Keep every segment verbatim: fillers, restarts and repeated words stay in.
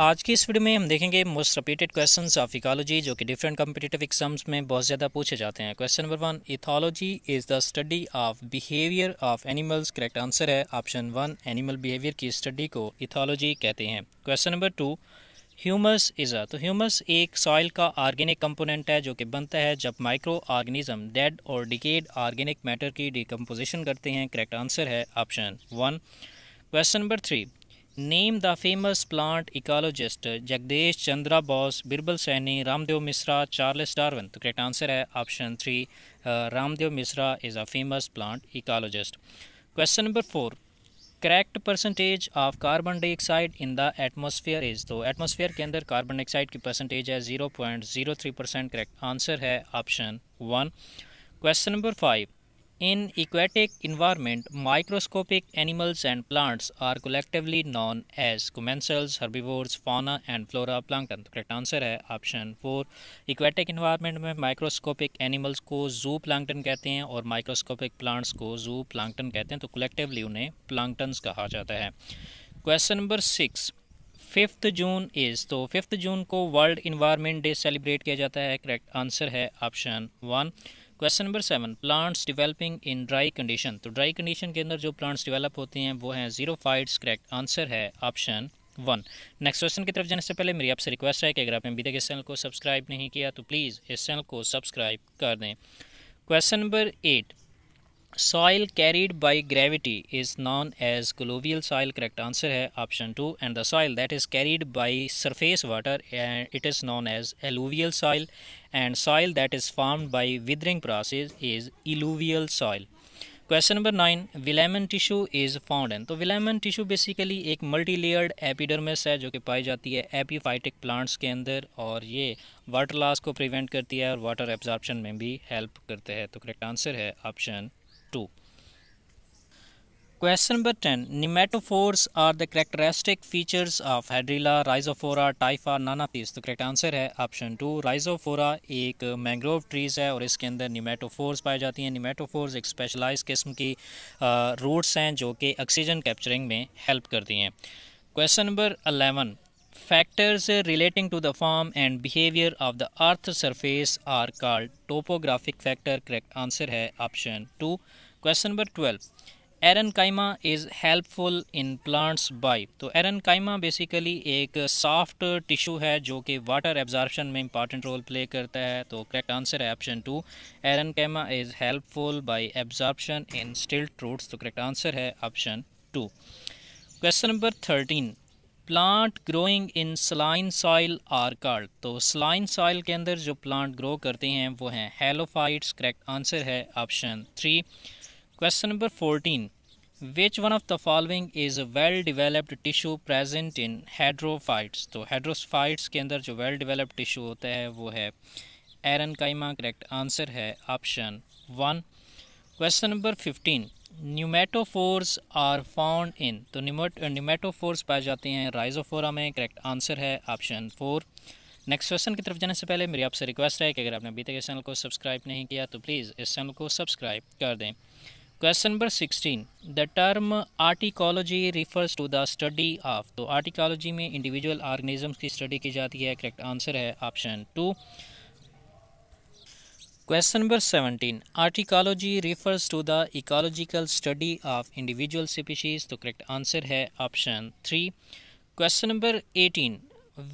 आज की इस वीडियो में हम देखेंगे most repeated questions of ecology जो कि डिफरेंट कॉम्पिटिटिव एग्जाम्स में बहुत ज़्यादा पूछे जाते हैं। Question number one, ethology is the study of behaviour of animals. Correct answer है ऑप्शन वन, एनिमल बिहेवियर की स्टडी को इथॉलॉजी कहते हैं। Question number two, humus is a, तो ह्यूमस एक सॉइल का ऑर्गेनिक कंपोनेंट है जो कि बनता है जब माइक्रो ऑर्गेनिज्म डेड और डिकेड ऑर्गेनिक मैटर की डिकम्पोजिशन करते हैं। करेक्ट आंसर है option one. Question number three, name the famous plant ecologist Jagdish Chandra Bose, Birbal Saini, Ramdev Mishra, Charles Darwin. तो करेक्ट आंसर है option three, Ramdev Mishra is a famous plant ecologist. Question number four, correct percentage of carbon dioxide in the atmosphere is, तो atmosphere के अंदर carbon dioxide की percentage है zero point zero three percent. Correct answer है option one. Question number five, in aquatic environment microscopic animals and plants are collectively known as commensals, herbivores, fauna and flora, plankton. तो correct answer है option four. Aquatic environment में microscopic animals को zooplankton कहते हैं और microscopic plants को zooplankton कहते हैं, तो कलेक्टिवली उन्हें प्लांकटन्स कहा जाता है। Question number six, fifth June is, तो फिफ्थ जून को वर्ल्ड इन्वायरमेंट डे सेलिब्रेट किया जाता है। करेक्ट आंसर है option one. Question number seven, plants developing in dry condition, तो ड्राई कंडीशन के अंदर जो प्लांट्स डेवलप होते हैं वो हैं ज़ीरोफाइट्स। करेक्ट आंसर है ऑप्शन वन। नेक्स्ट क्वेश्चन की तरफ जाने से पहले मेरी आपसे रिक्वेस्ट है कि अगर आपने अभी तक इस चैनल को सब्सक्राइब नहीं किया तो प्लीज़ इस चैनल को सब्सक्राइब कर दें। Question number eight, soil carried by gravity is known as colluvial soil. Correct answer है option two, and the soil that is carried by surface water and it is known as alluvial soil, and soil that is formed by weathering process is alluvial soil. Question number nine, velamen tissue is found in, तो velamen tissue basically एक multi layered epidermis है जो कि पाई जाती है epiphytic plants के अंदर और ये वाटर लॉस को प्रिवेंट करती है और वाटर एब्जॉर्प्शन में भी हेल्प करते हैं। तो करेक्ट आंसर है option two. Question number ten, pneumatophores are the characteristic features of hydrilla, Rhizophora, टाइफा, नानातीस। तो करेक्ट आंसर है ऑप्शन टू, राइजोफोरा एक मैंग्रोव ट्रीज़ है और इसके अंदर निमेटोफोर्स पाए जाती हैं। निमेटोफोर्स एक स्पेशलाइज किस्म की रूट्स हैं जो कि ऑक्सीजन कैप्चरिंग में हेल्प करती हैं। Question number eleven, factors relating to the form and behaviour of the earth surface are called topographic factor. Correct answer है option two. Question number twelve, aerenchyma is helpful in plants by, तो aerenchyma basically एक soft tissue है जो कि water absorption में important role play करता है। तो करेक्ट आंसर है option two, aerenchyma is helpful by absorption in stilt roots. तो करेक्ट आंसर है option two. Question number thirteen, plant growing in saline soil are called, तो saline soil के अंदर जो प्लांट ग्रो करते हैं वो हैं हेलोफाइट्स। करेक्ट आंसर है option three. Question number fourteen, which one of the following is well developed tissue present in hydrophytes, तो हाइड्रोफाइट्स के अंदर जो वेल डिवेलप्ड टिश्यू होता है वो है एरेनकाइमा। करेक्ट आंसर है option one. Question number fifteen, pneumatophores are found in, तो निमेटोफोर्स पाए जाते हैं राइजोफोरा में। करेक्ट आंसर है ऑप्शन फोर। नेक्स्ट क्वेश्चन की तरफ जाने से पहले मेरी आपसे रिक्वेस्ट है कि अगर आपने अभी तक इस चैनल को सब्सक्राइब नहीं किया तो प्लीज़ इस चैनल को सब्सक्राइब कर दें। Question number sixteen, the term autecology refers to the study of, तो आर्टिकोलॉजी में इंडिविजुअल ऑर्गेनिजम्स की स्टडी की जाती है। करेक्ट आंसर है option two. Question number seventeen, autecology refers to the ecological study of individual species, तो correct answer है option three. Question number eighteen,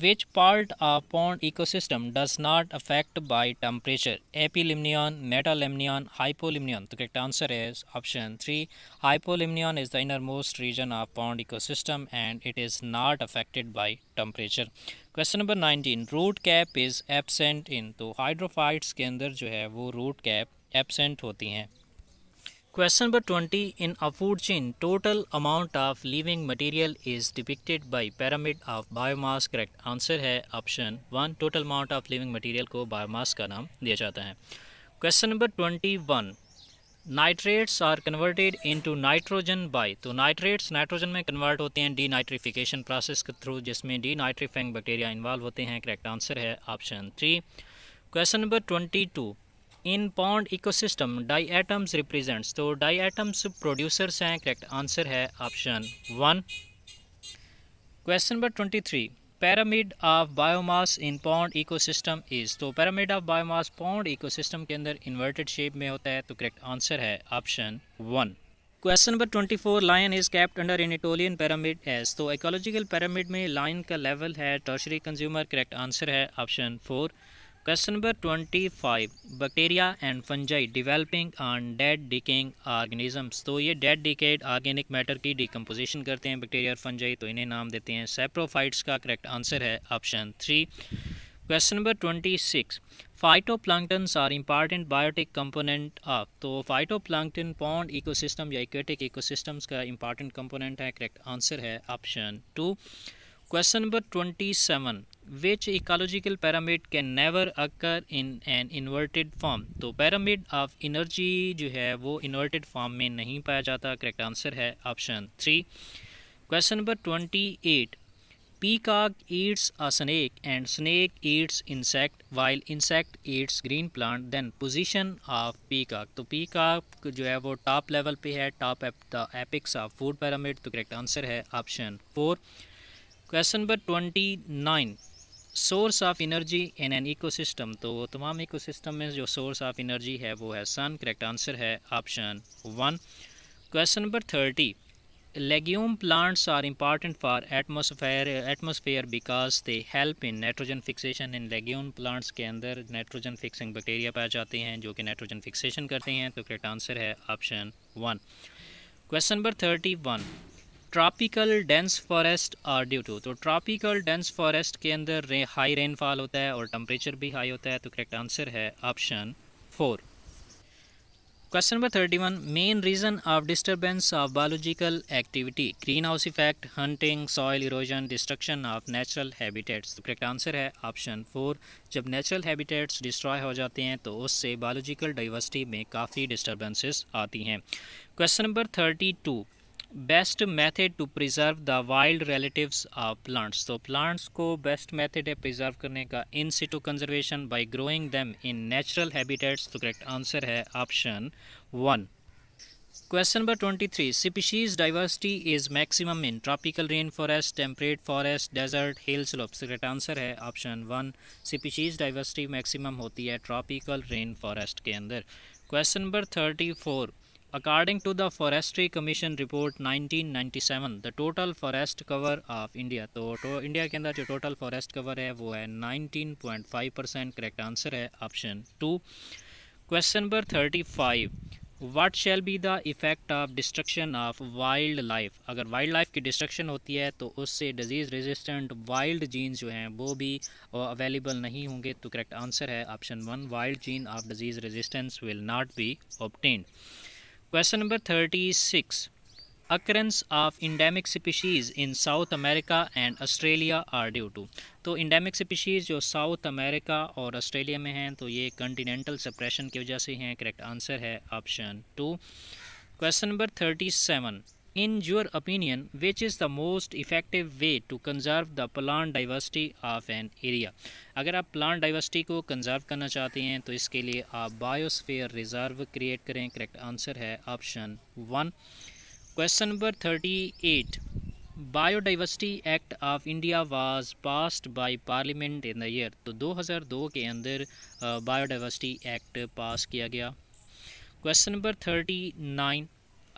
which part of pond ecosystem does not affect by temperature, epilimnion, metalimnion, hypolimnion. तो correct answer है option three, hypolimnion is the inner most region of pond ecosystem and it is not affected by temperature. Question number nineteen, root cap is absent in, तो hydrophytes के अंदर जो है वो root cap absent होती हैं। Question number twenty, in a food chain total amount of living material is depicted by pyramid of biomass. Correct answer है option one, total amount of living material को biomass का नाम दिया जाता है। Question number twenty one, nitrates are converted into nitrogen by, तो nitrates nitrogen में convert होते हैं डी नाइट्रीफिकेशन प्रोसेस के थ्रू जिसमें डी नाइट्रीफाइंग बैक्टीरिया इन्वॉल्व होते हैं। करेक्ट आंसर है option three. Question number twenty two, in pond ecosystem diatoms represents, तो डायएटम्स प्रोड्यूसर्स हैं। करेक्ट आंसर है option one. Question number twenty three, pyramid of biomass in pond ecosystem is, तो pyramid of biomass pond ecosystem के अंदर inverted shape में होता है, तो करेक्ट आंसर है option one. Question number twenty four, lion is kept under Eltonian pyramid as, तो ecological pyramid में लायन का लेवल है टर्शरी कंज्यूमर, करेक्ट आंसर है option four. Question number twenty five, bacteria and fungi developing on dead decaying organisms, तो ये dead decayed organic matter की decomposition करते हैं बैक्टीरिया और फंजाई, तो इन्हें नाम देते हैं सेप्रोफाइट्स का, करेक्ट आंसर है option three. Question number twenty six, phytoplanktons are important biotic component of, तो फाइटोप्लांक्टन पॉन्ड इकोसिस्टम या एक्वेटिक इकोसिस्टम्स का इंपॉर्टेंट कंपोनेंट है, करेक्ट आंसर है option two. Question number twenty seven, which ecological pyramid can never occur in an inverted form, तो pyramid of energy जो है वो inverted form में नहीं पाया जाता, करेक्ट आंसर है option three. Question number twenty eight, peacock eats a snake and snake eats insect while insect eats green plant, then position of peacock, तो पीकॉक जो है वो टॉप लेवल पे है, top at the apex of food pyramid, तो correct answer है option four. Question number twenty nine, source of energy in an ecosystem, तो तमाम इकोसिस्टम में जो सोर्स ऑफ एनर्जी है वो है सन, करेक्ट आंसर है option one. Question number thirty, legume plants are important for atmosphere atmosphere because they help in nitrogen fixation, in legume plants के अंदर नाइट्रोजन फिक्सिंग बैक्टीरिया पाए जाते हैं जो कि नाइट्रोजन फिक्सेशन करते हैं, तो करेक्ट आंसर है option one. Question number thirty one, tropical dense forest are due to, तो ट्रॉपिकल डेंस फॉरेस्ट के अंदर रे, हाई रेनफॉल होता है और टेम्परेचर भी हाई होता है, तो करेक्ट आंसर है option four. Question number thirty one, main reason of disturbance of biological activity, green house effect, hunting, soil erosion, destruction of natural habitats, तो करेक्ट आंसर है ऑप्शन फोर। जब natural habitats destroy हो जाते हैं तो उससे biological diversity में काफ़ी डिस्टर्बेंसेस आती हैं। Question number thirty two, best method to preserve the wild relatives of plants, तो प्लांट्स को बेस्ट मेथड है प्रिजर्व करने का in situ conservation by growing them in natural habitats, तो करेक्ट आंसर है option one. Question number twenty three, species diversity is maximum in tropical rain forest, temperate forest, desert, hill slopes, तो correct answer है option one. Species diversity maximum होती है tropical rain forest के अंदर। Question number thirty four, According to the Forestry Commission Report nineteen ninety seven, the total forest cover of India, तो, तो India के अंदर जो total forest cover है वो है nineteen point five percent, correct answer है option two. Question number thirty five, What shall be the effect of destruction of wild life? अगर वाइल्ड लाइफ की डिस्ट्रक्शन होती है तो उससे डिजीज़ रेजिस्टेंट वाइल्ड जीन्स जो हैं वो भी अवेलेबल नहीं होंगे, तो करेक्ट आंसर है option one, wild gene of disease resistance will not be obtained. Question number thirty six, occurrence of endemic species in South America and Australia are due to, तो endemic species जो South America और Australia में हैं तो ये Continental suppression की वजह से हैं, करेक्ट आंसर है option two. Question number thirty seven, in your opinion which is the most effective way to conserve the plant diversity of an area, अगर आप प्लांट डाइवर्सिटी को कंजर्व करना चाहते हैं तो इसके लिए आप बायोस्फीयर रिजर्व क्रिएट करें, करेक्ट आंसर है option one. Question number thirty eight, biodiversity act of India was passed by parliament in the year, तो दो हज़ार दो के अंदर बायोडाइवर्सिटी एक्ट पास किया गया। Question number thirty nine,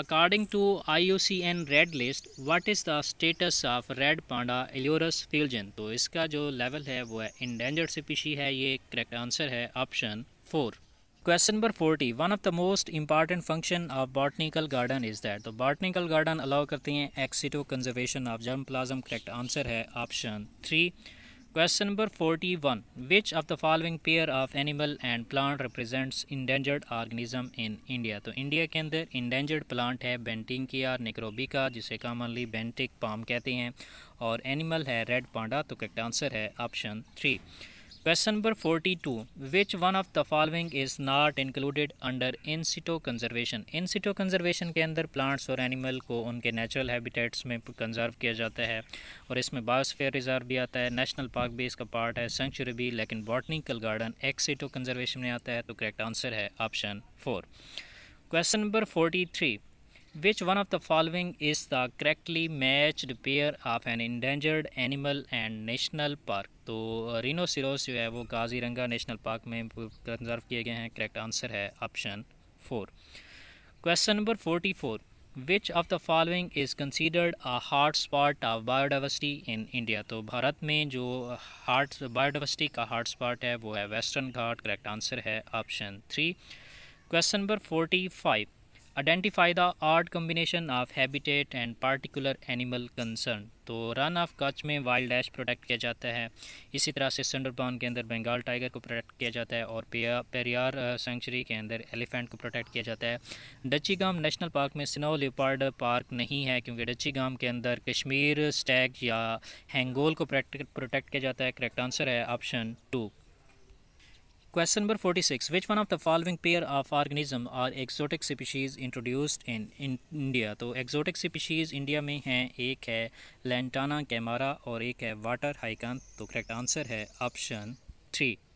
According to I U C N Red List, what is the status of Red Panda Elurus Filgen? तो इसका जो लेवल है वो है endangered species है, ये करेक्ट आंसर है option four. Question number forty, one of the most important function of botanical garden is that, तो बॉटनिकल गार्डन अलाउ करते हैं ex situ conservation of germ plasm, correct answer है option three. Question number forty one, which of the following pair of animal and plant represents endangered organism in India, तो India के अंदर endangered plant है बेंटिंकिया निक्रोबिका जिसे commonly Bentinck palm कहते हैं, और animal है रेड पांडा, तो करेक्ट आंसर है option three. Question number forty two, which one of the following is not included under in situ conservation, in situ conservation के अंदर प्लांट्स और एनिमल को उनके नेचुरल हैबिटेट्स में कंजर्व किया जाता है और इसमें बायोस्फीयर रिजर्व भी आता है, नेशनल पार्क भी इसका पार्ट है, सेंचुरी भी, लेकिन botanical garden ex situ conservation में आता है, तो करेक्ट आंसर है option four. Question number forty three, Which one of the following is the correctly matched pair of an endangered animal and national park? तो rhinoceros जो है वो Kaziranga national park में कंजर्व किए गए हैं। करेक्ट आंसर है option four. Question number forty four, which of the following is considered a hot spot of biodiversity in India? तो भारत में जो हार्ट बायोडाइवर्सिटी का हॉट स्पॉट है वो है वेस्टर्न घाट। करेक्ट आंसर है option three. Question number forty five, identify the odd combination of habitat and particular animal concern. तो run of Kutch में वाइल्ड ऐश प्रोटेक्ट किया जाता है, इसी तरह से सुंदरबन के अंदर बंगाल टाइगर को प्रोटेक्ट किया जाता है और पेरियार सेंचुरी के अंदर एलिफेंट को प्रोटेक्ट किया जाता है। डची गाम नेशनल पार्क में स्नो लियोपार्ड पार्क नहीं है क्योंकि डची गाम के अंदर कश्मीर स्टैग या हैंगोल को प्रोटेक्ट किया जाता है। करेक्ट आंसर है option two. Question number forty-six. Which one of the following pair of organism are exotic species introduced in India? तो exotic species इंडिया में हैं, एक है लैंटाना कैमारा और एक है वाटर हाइकन। तो करेक्ट आंसर है ऑप्शन थ्री।